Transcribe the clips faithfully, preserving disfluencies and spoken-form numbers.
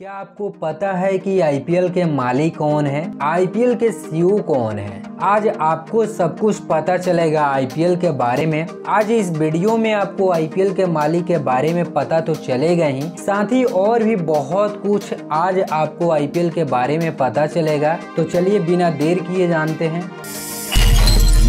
क्या आपको पता है कि आई पी एल के मालिक कौन है, आई पी एल के सी ई ओ कौन है? आज आपको सब कुछ पता चलेगा आई पी एल के बारे में। आज इस वीडियो में आपको आई पी एल के मालिक के बारे में पता तो चलेगा ही, साथ ही और भी बहुत कुछ आज आपको आई पी एल के बारे में पता चलेगा। तो चलिए बिना देर किए जानते हैं।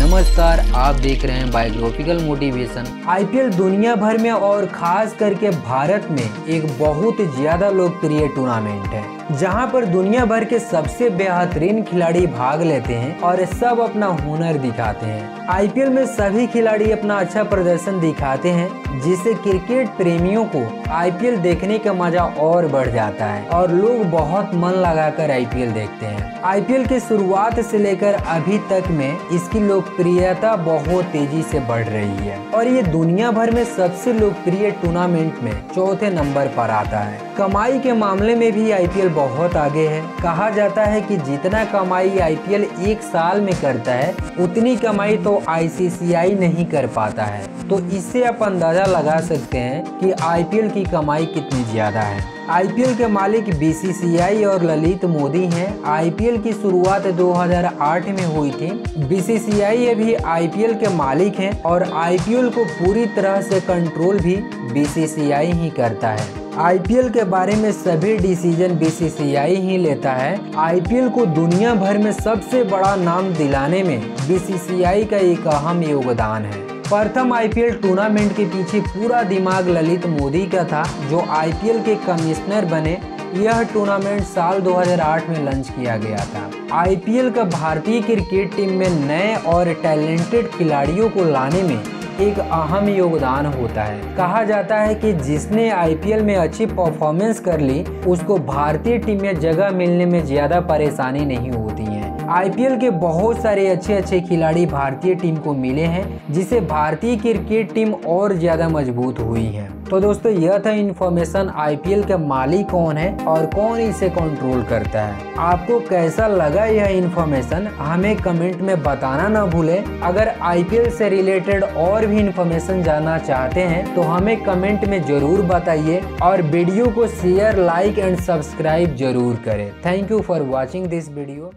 नमस्कार, आप देख रहे हैं biographical motivation. I P L दुनिया भर में और खास करके भारत में एक बहुत ज्यादा लोकप्रिय टूर्नामेंट है, जहां पर दुनिया भर के सबसे बेहतरीन खिलाड़ी भाग लेते हैं और सब अपना हुनर दिखाते हैं। आई पी एल में सभी खिलाड़ी अपना अच्छा प्रदर्शन दिखाते हैं, जिससे क्रिकेट प्रेमियों को आई पी एल देखने का मजा और बढ़ जाता है और लोग बहुत मन लगाकर आई पी एल देखते हैं। आई पी एल की शुरुआत से लेकर अभी तक में इसकी लोकप्रियता बहुत तेजी से बढ़ रही है और ये दुनिया भर में सबसे लोकप्रिय टूर्नामेंट में चौथे नंबर पर आता है। कमाई के मामले में भी आई पी एल बहुत आगे है। कहा जाता है कि जितना कमाई आई पी एल एक साल में करता है, उतनी कमाई तो आई सी सी आई नहीं कर पाता है। तो इससे आप अंदाजा लगा सकते हैं कि आई पी एल की कमाई कितनी ज्यादा है। आई पी एल के मालिक बी सी सी आई और ललित मोदी हैं। आई पी एल की शुरुआत दो हज़ार आठ में हुई थी। बी सी सी आई अभी आई पी एल के मालिक हैं और आई पी एल को पूरी तरह से कंट्रोल भी बी सी सी आई ही करता है। आई पी एल के बारे में सभी डिसीजन बी सी सी आई ही लेता है। आई पी एल को दुनिया भर में सबसे बड़ा नाम दिलाने में बी सी सी आई का एक अहम योगदान है। प्रथम आई पी एल टूर्नामेंट के पीछे पूरा दिमाग ललित मोदी का था, जो आई पी एल के कमिश्नर बने। यह टूर्नामेंट साल दो हज़ार आठ में लॉन्च किया गया था। आई पी एल का भारतीय क्रिकेट टीम में नए और टैलेंटेड खिलाड़ियों को लाने में एक अहम योगदान होता है। कहा जाता है कि जिसने आई पी एल में अच्छी परफॉर्मेंस कर ली, उसको भारतीय टीम में जगह मिलने में ज़्यादा परेशानी नहीं होती है। आई पी एल के बहुत सारे अच्छे अच्छे खिलाड़ी भारतीय टीम को मिले हैं, जिससे भारतीय क्रिकेट टीम और ज्यादा मजबूत हुई है। तो दोस्तों, यह था इन्फॉर्मेशन आई पी एल के मालिक कौन है और कौन इसे कंट्रोल करता है। आपको कैसा लगा यह इन्फॉर्मेशन हमें कमेंट में बताना ना भूलें। अगर आई पी एल से रिलेटेड और भी इन्फॉर्मेशन जानना चाहते हैं तो हमें कमेंट में जरूर बताइए और वीडियो को शेयर, लाइक एंड सब्सक्राइब जरूर करें। Thank you for watching this video.